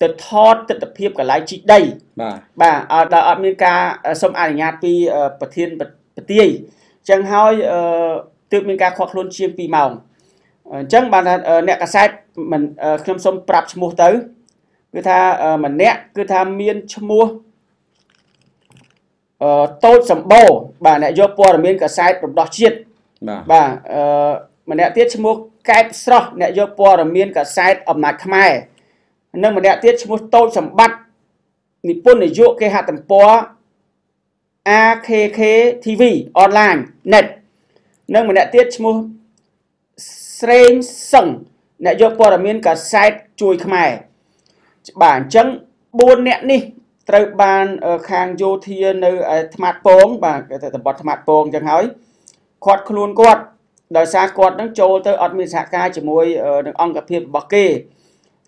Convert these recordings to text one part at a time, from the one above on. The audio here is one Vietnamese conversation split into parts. Từ thót từ tập hiệp cả lái trị đầy. Bà đã ở miền ca xong ảnh nhạt vì bật thiên bật tươi. Chẳng hỏi từ miền ca khoác luôn chiếm vì màu. Chẳng bà nẹ cả sách mình không xong bạp cho mua tới. Cứ tha mình nẹ, cứ tha miền cho mua. Tốt xong bầu, bà nẹ dô bò ở miền cả sách đọc chiết. Bà mình nẹ tiết cho mua cách sọ, nẹ dô bò ở miền cả sách ẩm nạc mai. Nên mà đẹp tiết cho một tôi chẳng bắt. Nhi bốn này dụ kê hạ tầm bó AKK TV online net. Nên mà đẹp tiết cho một Srem sông nẹ dụ bó đàm miên cả site chui khmai. Bản chân bốn nẹ ni trâu bàn khang dô thiên thầm mát bóng. Và tầm bọt thầm mát bóng chẳng hỏi khót khôn luôn quát. Đời xa quát nâng chô tới ọt miên xa kai cho môi nâng ong gặp hiệp bọc kê.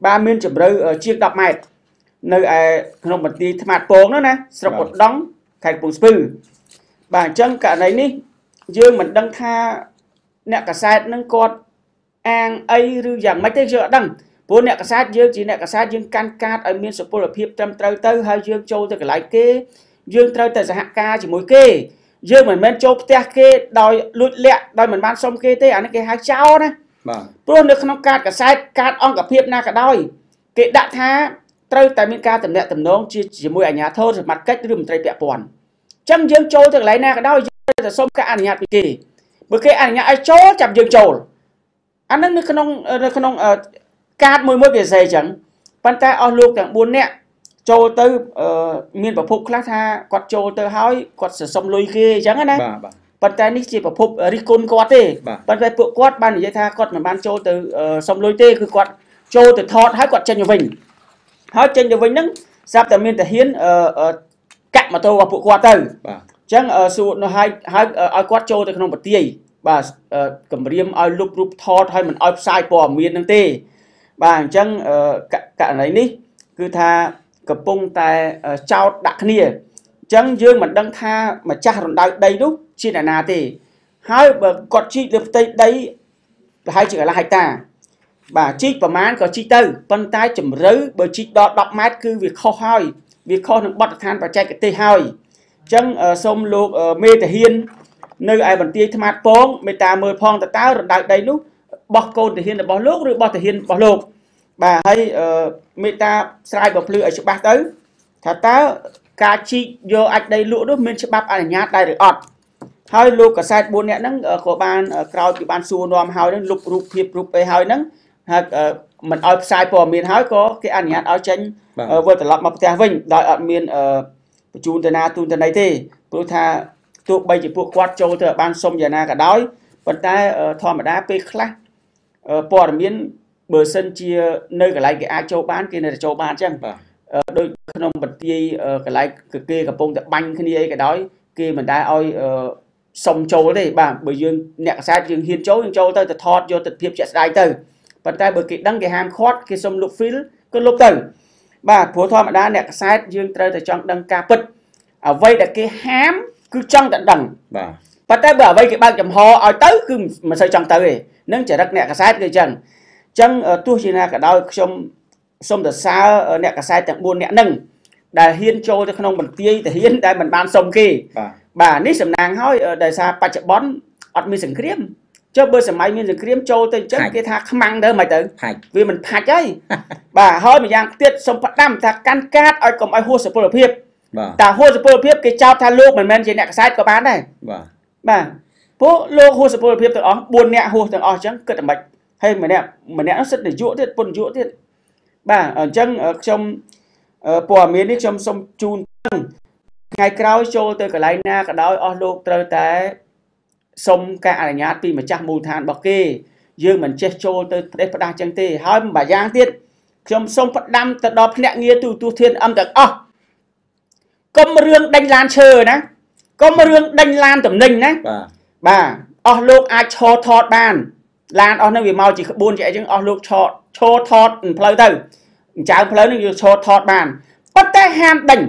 Bà miên chụp rơi chiếc đọc mạch. Nơi không bật đi thầm mạc bóng nữa nè. Sọc bột đóng thành bóng spư. Bà chân cả đấy ní. Dương mình đang tha nẹ cả sát nâng cột an ấy rưu dàng mấy thế dựa đăng. Vốn nẹ cả sát dương chỉ nẹ cả sát dương can cát ở miên sổ bố lập hiệp trăm trâu tâu hơi dương châu tớ cả lái kê. Dương trâu tớ giả hạ ca chỉ mối kê. Dương mình mên châu tớ kê đòi lụt lẹ đòi mình bán xong kê tớ ảnh kê hai cháu nè. Bọn nó không cắt cả sạch, cắt ông cả phiếp na cả đôi. Cái đạc thá, trâu tại miền ca tầm nẹ tầm nông chỉ mùi ảnh nhà thơ rồi mặt cách rùm trầy bẹp bọn. Chẳng dương châu thường lấy na cả đôi, dương châu cả ảnh nhạt kỳ kỳ. Bởi cái ảnh nhạt ai chố chạm dương châu. Anh nó không cắt mùi mùi về dày chẳng. Bạn ta ổ luộc tặng buôn nẹ. Châu tư miền bảo phục lá tha, quạt châu tư hói, quạt sở sông lùi kê chẳng hả nè. Bạn ta nít chỉ bảo phục rì côn quát tê. Bạn ta bộ quát bàn ở dưới thà quát mà bàn châu từ sông lôi tê cứ quát châu từ thọt hái quát chân cho mình. Hái chân cho mình nâng sắp tầm miên tà hiến cạnh mà tôi vào bộ quát tờ. Chẳng sụn hái quát châu từ không bật tì. Bà cầm riêng ai lúc rụp thọt hay mình ai sai bỏ miên nâng tê. Bà chẳng cạnh đấy ní cứ thà cầm bông tài trao đặc nìa. Chẳng dương mà đang tha mà chắc rộn đầy đúng. Chị là nà tê. Hãy gọt chị lập tây đấy. Hãy chỉ là hạch ta. Bà chị và mán có chị tơ. Vân tay chấm rớ. Bởi chị đó đọc mát cứ việc khó hỏi. Việc khó nâng bọt than và chạy cái tê hỏi. Chẳng xong lục mê tà hiên. Nơi ai bằng tê thầm mát bóng. Mê ta mơ phong tà tao rồi đầy lúc. Bọt côn tà hiên là bó lúc. Rồi bọt tà hiên bó lúc. Bà hãy mê ta sài bọc lưu ở chỗ bác tới. Thả tao ca chị vô ạch đầy lũ đốt. Mình sẽ bắp ảnh nhát đầy được ọt. Hãy subscribe cho kênh Ghiền Mì Gõ để không bỏ lỡ những video hấp dẫn. Xong châu đấy bà bởi dương nẹ sát dương hiên châu tao thật thọt vô thật hiệp chạy đáy tao. Bạn ta bởi cái đăng cái hàm khót cái xong lục phí cứ lục tao. Bà phố thoa mà đá nẹ sát dương tao thật chọn đăng ca bật. ở vây là cái hám cứ trong tận đằng và tới bờ vây cái băng chậm ho ở tới cứ mà xây trong tới nâng chả đất nẹt cả sát cái chân chân ở tua chi na cả đôi xong xong từ xa ở nẹt cả sai tận buôn nẹt nâng đà hiên trôi cho không bằng tia thì hiên đây mình ban xong kia bà nít sầm nàng hói ở đời xa ba chậm bón ọt mi sừng khiếm cho bơi sầm máy mi sừng khiếm trôi tới chân cái thà không mang đỡ mày tới vì mình thà chơi bà hói mình giang tiết xong phát đâm thà can cát ai cầm ai hô sập bờ phep ta hô sập bờ phep cái trao tha lô mình men trên nẹt cả sai có bán này bà phố lô hô sập bờ phep từ đó buôn nẹt hô từ đó chăng cất tầm bạch hay mình nẹt nó sứt để dũa tiết buôn dũa tiết bà ở chân ở trong bỏ miếng đi trong sông chun ngày cao cho tôi cái lái na cái đó ở lục trời té sông cả nhà tì mà chắc mù than bọc kê dương mình chết cho tôi để phát đăng chân tì hai bà giang tiết trong sông phát đâm tật đọp nhẹ nghĩa từ tu thiên âm tật ó có một rương đánh lan chờ nè có một rương đánh lan tầm ninh nè bà ở lục ai cho thọt bàn lan ở nơi vì mau chỉ buồn chạy chứ ở lục cho thọt play từ cháu lớn như cho thọt bàn bắt tay ham đánh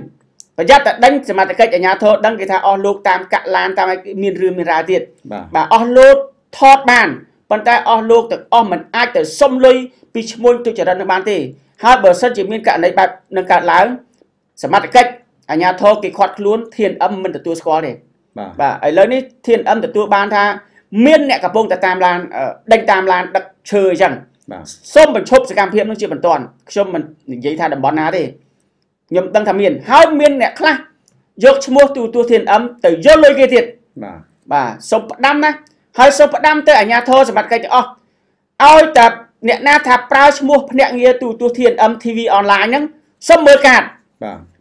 và ra tại đánh thì mà tại cách ở nhà thôi đăng cái thà on lô tam cạn lan tam cái miền rừng miền ra tiền bà on lô thọt bàn bắt tay on lô từ on mình ai từ sông lôi bị môn tôi trở nên bàn thì hai bờ sân chỉ miền cạn này bạc nâng cạn láng thì mà tại cách ở nhà thôi cái khoát luôn thiên âm mình từ tua score này bà ấy lớn đi thiên âm từ tua ban tha miền nẹt cả bông từ tam lan đánh tam lan đặc trời rằng xôm mình chụp sẽ cam hiểm nó chưa mình toàn xôm mình giấy tha đầm bón ná đi nhầm đăng thầm miền hai miền nè khla dọc mua từ tu thiền ấm từ dơ lôi kia thiệt bà xôm đâm nè hai xôm đâm tới ở nhà thôi sẽ mặt cái cho ôi tập nè na thà prao mua nè nghe từ tu thiền ấm TV online nhá xôm mưa cạn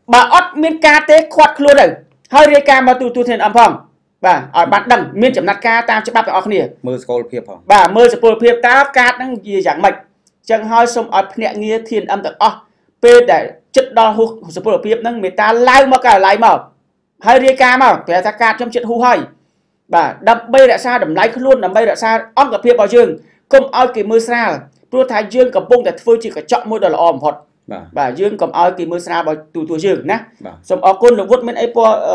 bà ót miền ca tế quạt luôn rồi hai rê ca mà từ tu thiền ấm phòng bà ở bạn đằng miền chấm nát ca tam chấm bắp ở kia mưa sầu phep hả bà mưa sầu phep ta ca đang gì dạng mạch chẳng hơi xong ở nhẹ nghe thiên âm được o p để chất đo hụt sầu phep năng người ta lao mà cả lại mà hơi đi ca mà phải ta ca trong chuyện hú hơi bà đập bay đã xa đầm lái luôn đập bay đã xa ôm cả phep vào giường không ai kì mưa xa tôi thái giường cầm bông để phơi chỉ cả chọn mưa đó là ôm hột bà dương cầm ao kì mưa xa bà tù tù dương nè xong ở côn được vút bên ấy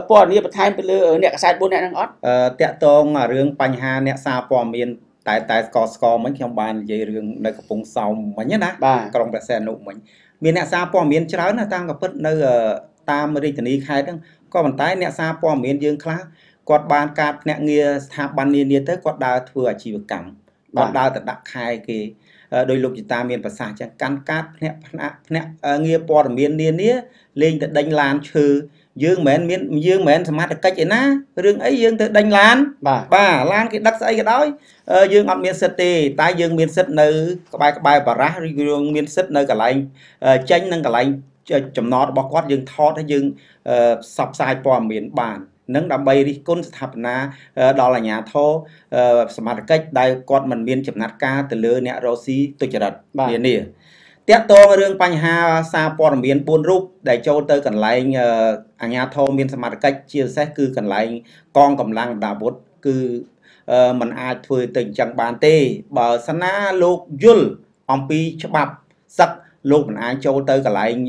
po này bật thay ở nẹt sai bốn nẹt đang ót tẹt tông à riêng bánh hà nẹt xa po miền tại score mấy khi ông bàn về riêng nơi cặp vùng sầu mà nhất nè còn bẹt xe nụ mình miền nẹt xa po miền trái là tam cặp bớt nơi tam mới đi từ đi khai đó còn bàn tay nẹt xa po miền dương khá quạt bàn cạp nẹt nghe tháp bàn liền đi tới quạt đào thừa chỉ được cắm quạt đào từ đặc khai kì đôi lúc chúng ta miền Bắc chẳng can cát nghe po ở miền niên nia lên từ đánh lan trừ dương mến xem mắt cách vậy na riêng ấy dương từ đánh lan bà lan cái đất ấy cái đó dương ở miền sét tê tai dương miền sét nơi các bài bà rá dương miền sét nơi cả lạnh tranh nâng cả lạnh chấm nọ bọc quát dương thọ thế dương sập sai po miền bàn nâng đầm bay đi côn thập na đó là nhà thô smart cách đây con mình miên chụp nát ca từ lứa nè rosi tôi chật miên nè tiếp tô riêng bánh hà sa pon miên buôn rúp để cho tôi cần lại nhà thô miên smart cách chia sẻ cứ cần lại con cầm lang đà bốt cứ mình ai thuê tình chẳng bàn tê bờ sana lục yul ông pi chụp bắp sắc lục mình ai cho tôi cần lại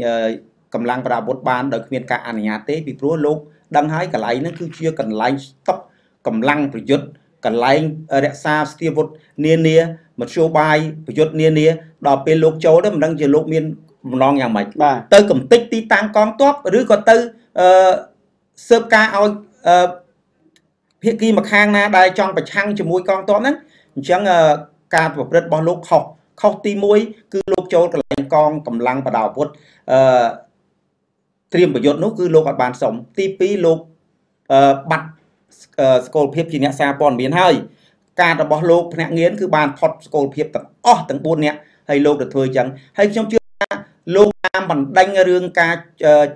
cầm lang đà bốt ban đợi miên ca ăn nhà tê bị rúa lục đăng hái cả lái nó cứ chia cần lái tóc cầm lăng phải dứt cần lái đẹp xa tiêu vụt niên nia một số bài phải dứt niên nia đào pin lục châu đó mình đang chơi lục miên non nhà mày tới cầm tích tí tăng con top rứa còn tới sơ ca ao hiện kỳ mà khang na đài trong bạch hang cho môi con top đấy chẳng ca của rất bao lục học học ti môi cứ lục châu cần lái con cầm lăng và đào vụt tìm bởi dốt nó cứ lô gọt bàn sống tí phí lô bạch sổ phép chỉ nhạc xa bọn biến hơi cả đó bỏ lô nạng nghiến cứ bàn phọt sổ phép tầng ơ tầng bốn nè hay lô được thôi chẳng hay trong chưa lô ca bằng đánh rương ca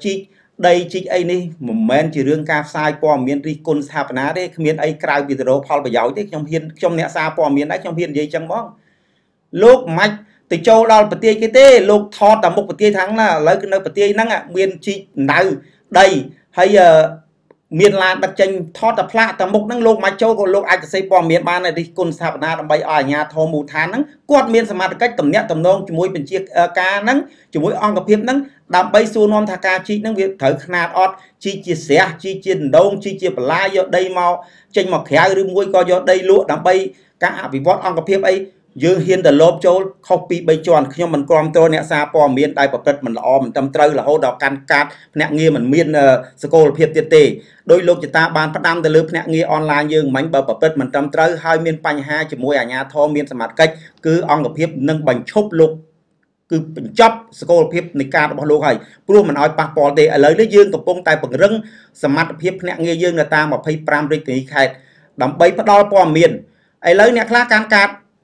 chích đây chích ấy đi một mến chỉ rương ca sai bọn miễn đi côn xa phần á đấy miễn ấy cài vì rồi phọt bởi giáo thế trong nhạc xa bọn miễn đấy trong hiên dây chẳng bó lô mạch từ châu đào bật tia cái tê lục thọ tầm một bật tia thắng là lấy cái nơi bật tia năng miền chi nào đây hay miền là đặc trưng thoát tập lạ tập mục năng lục mai châu còn lục ai sẽ xây bò miền ban này đi cồn sạp na tầm bày ở nhà thò mù thán nắng quạt miền sầm mặt cách tầm nhẹ tầm non chỉ mỗi bên chiếc cá nắng chỉ mỗi on gặp hiệp nắng đạp bay xu non thà cá chi nắng việc thở khna ọt chi chia sẻ chi chia đông chi chia la do đây mau tranh mọc khé rưỡi mũi coi do đây lụa đạp bay cá vì vót on gặp hiệp ấy dương hiền tờ lốp châu không bị bay tròn nhưng mình còn tôi nè xa bò miền đại bậc đất mình là o mình tâm trâu là hô đào can cát nè nghe mình miền school phiệt tiệt tề đôi lúc chúng ta bàn phát đam từ lớp nè nghe online dương mảnh bờ bậc đất mình tâm trâu hai miền panh hai chỉ môi ở nhà thô miền sầm mặt cách cứ on gặp hiệp nâng bằng chốt lục cứ chốt school phiệt nịch cát bao lâu rồi luôn mình nói bạc bò tề ở lấy dương tập công tài bậc rưng sầm mặt phiệt nè nghe dương người ta mà pay pram rít thì khai đóng bay phát đo bò miền ấy lấy nè khá can cát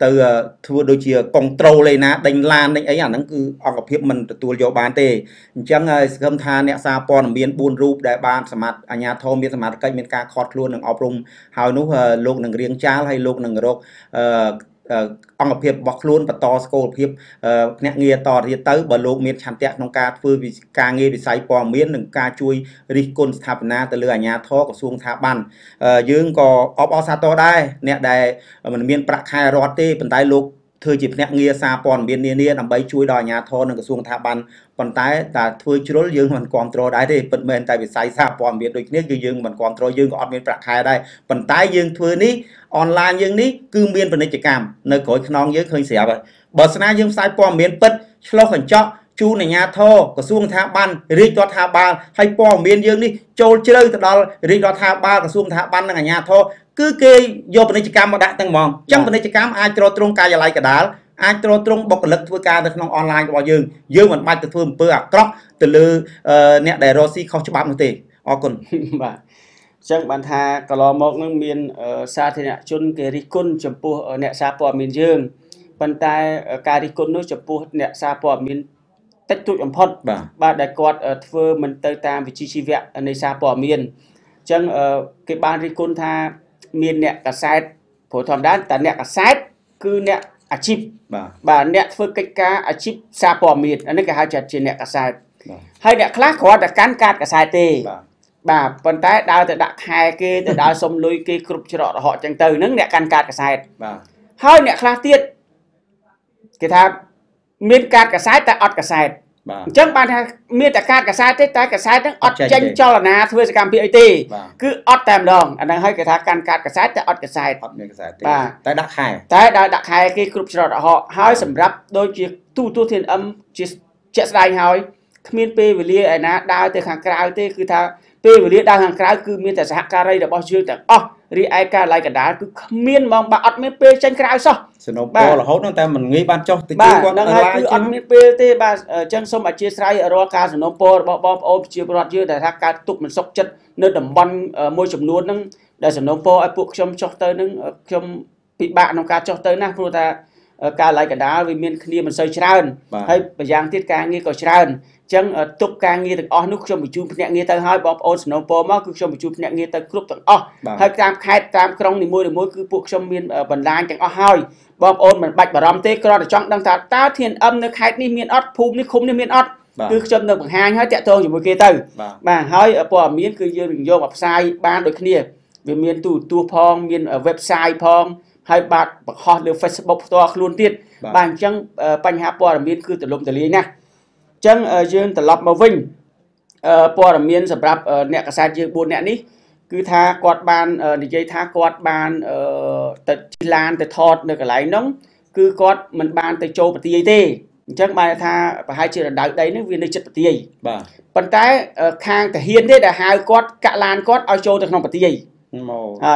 từ thua đôi chia control lên á đánh lan đánh ấy à nó cứ ở gặp hiệp mình từ vô bàn tề chẳng không tha nè xa pon miền buôn rụp đại ban sầm mặt ở nhà thô miền sầm mặt cách miền ca khọt luôn đừng ọp rung hào nút lục đừng riêng cha hay lục đừng rốt ông gặp hiệp bọc luôn và to school hiệp nè nghe to thì tới bờ lục miền chăn tẹt nông ca phơi vì ca nghe vì say pon miền đừng ca chui đi côn tháp na từ lừa nhà thô của xuống tháp bàn dương có ọp ọp xa to đây nè đây mình miền bạc hai rót tê bên tai lục thưa dịp nè nghe xa pon miền nia nia làm bấy chui đòi nhà thô đừng xuống tháp bàn còn tái là thôi chứ đối dương mình control đấy thì phần mềm tại vì sai xa pon miền đôi nét dương mình control dương ọp miền bạc hai đây phần tái dương thưa ní online dương ní cứ miền phần này chỉ cảm nơi cõi non dưới khơi xẻ vậy bờ sna dương sai pon miền bật lo khẩn cho chu này nhà thô của xuống tháp ban riết cho tháp ban hay pon miền dương đi trôi chơi từ đó riết cho tháp ban của xuống tháp ban là nhà thô cứ kê vô phần này chỉ cảm mà đại tăng mòn trong phần này chỉ cảm ai cho trung ca lại cả đá ai cho trung bộc lực với ca được non online của dương dương mình bay từ phương bờ cọc từ lư nè để Rossi không cho bạn một tỷ còn chẳng bàn thà cả lò mộc nước miền xa thì nè chôn kề đi côn chấm pu ở nè xa pò miền dương bàn tay cà đi côn nước chấm pu nè xa pò miền tách tụi chấm phật ba đại quạt thưa mình tới tam vị trí chi vẹn ở nơi xa pò miền chẳng cái bàn đi côn tha miền nè cả sai phổ thầm đan ta nè cả sai cứ nè chip bà nè thưa cách cá chip xa pò miền ở nơi cả hai chặt trên nè cả sai hay nè khác khó đã cán cát cả sai tê bà phần tái đào từ đặt hai kia từ đào xong lôi kia cướp cho họ chẳng từ nắng nè can cát cả sai hơi nè khá tiết cái tham miên cát cả sai ta ọt cả sai chẳng bàn miên ta cát cả sai tết tái cả sai nắng ọt tranh cho là na thôi sẽ làm việc gì cứ ọt tam đòn anh đang hơi cái tham can cát cả sai ta ọt cả sai bà tái đặt hai kia cướp cho họ hơi sầm rắp đôi chiếc tu thiên âm chiếc chết dài hơi miên pe về lia anh á đào từ hàng cào tê cứ tham về việc đang hàng cào cứ miên tại xã cà rây đã bao nhiêu chẳng ri ai cà lại cả đá cứ miên mong bà ọt miên pe tranh cào sao bà là hốt ta mình nghĩ ban cho thì bà đang hay cứ ọt miên pe tê bà chân sông mà chia sài ở đó cà sườn nông po bom ôm chia bọt chưa tại thác cà tụt mình sốc chất nơi đầm băn môi chấm nuốt nâng đại sườn nông po ai buộc trong cho tới nâng trong bị bạn nông cà cho tới nè pro ta cà lại cả đá vì miên kia mình xây tràn hay bà giang tiết cà nghe cò tràn chẳng tục ca nghe được on lúc cho một chút nhẹ nghe tới hai bóp ôn snow bom mắc cứ cho một chút nhẹ nghe tới lúc tận hai tam khai tam trong thì môi được môi cứ buộc trong miền bần lan chẳng hai bóp ôn mình bạch và rom tê con để chọn đăng tả ta thiên âm nó khai đi miền ót phum nó khung đi miền ót cứ cho được bằng hai hết chạy thôi chỉ một kia từ mà hai bỏ miền cứ vô đừng vô bọc sai ba đôi kia về miền tủ tua phong miền website phong hai bạn bọc hot được Facebook to luôn tiết bàn chẳng banh hạ bỏ miền cứ từ lông từ lý nè chẳng dương từ lọp màu vinh bỏ miền sập rạp nẹt cả sai dương buồn nẹt ní cứ tha quạt bàn để dây tha quạt bàn từ lan từ thọt được cả lái nóng cứ quạt mình bàn từ châu bờ tây tê chắc bài tha hai chữ là đại đấy nó viên đây chữ bờ tây bàn tay khang cả hiên đấy là hai quạt cả lan quạt ao châu từ không bờ tây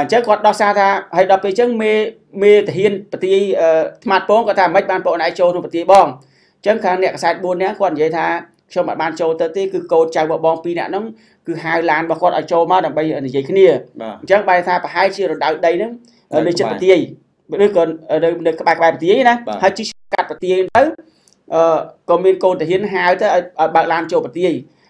chắc quạt đo xa tha hay đo về chắc mê mê từ hiên bờ tây mặt bóng cả tha mấy bàn bộ này châu từ bờ tây bong chẳng khang nẹt sai buồn nẹt còn vậy tha cho bạn ban châu tới cứ câu trai vợ bong pi nẹt nóng cứ hai làn bà con ở châu mà đằng bây ở dưới kia chắc bài tha bà hai chia rồi đào đây nữa ở đây chân tía bây còn ở đây các bài tía này hai chiếc cắt tía đấy còn bên cô thì hiến hai tới bạn làm châu tía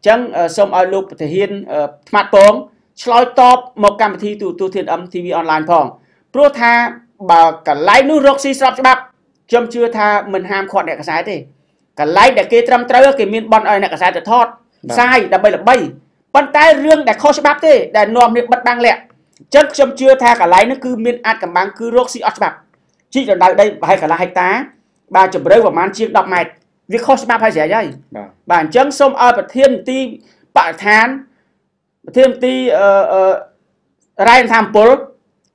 chẳng xong ở lúc thể hiện mặt bóng slide top một cam thi tụ tụ thiệt âm TV online phòng pro tha bà cả lái nu rốc xì sập bắp chấm chưa tha mình ham khọt nè cả sai thì cả lái để kê trăm trâu cái miên bọn ai nè cả sai để thọt sai đã bay là bay bàn tay riêng đã khó bắp thế đã nòm niệm bật băng lẹ chất trong chưa tha cả lái nó cứ miên ăn cả băng cứ rốt xì bắp chị ở đây đây hay cả là hai tá bà chụp rơi vào màn chiếc đọc mạch việc khó bắp hay rẻ dây bản chân xong ở thiên ti bạ than thiên ti rain tham bố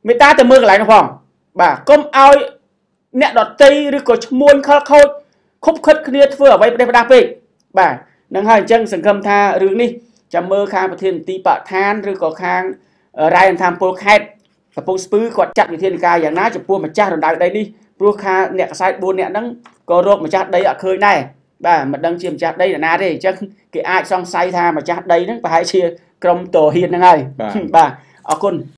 người ta từ mưa lại nó phòng bà công ao nẹt đọt tây rồi có muôn khơi khơi khúc khất kia vừa ở đây đạp về bà năng hai chân sừng cầm tha rừng đi chạm mơ khang và thiên ti bạ than rồi có khang rai tham bố khét và bông spứ quạt chặt với thiên ca dạng ná chụp buôn mà cha rồi đại đây đi bố khang nẹt sai buôn nẹt đắng có rộp mà chặt đây ở khơi này bà mà đăng chiêm chặt đây là na đi chắc cái ai xong say tha mà chặt đây nó phải chia trong tổ hiền năng ai bà ở con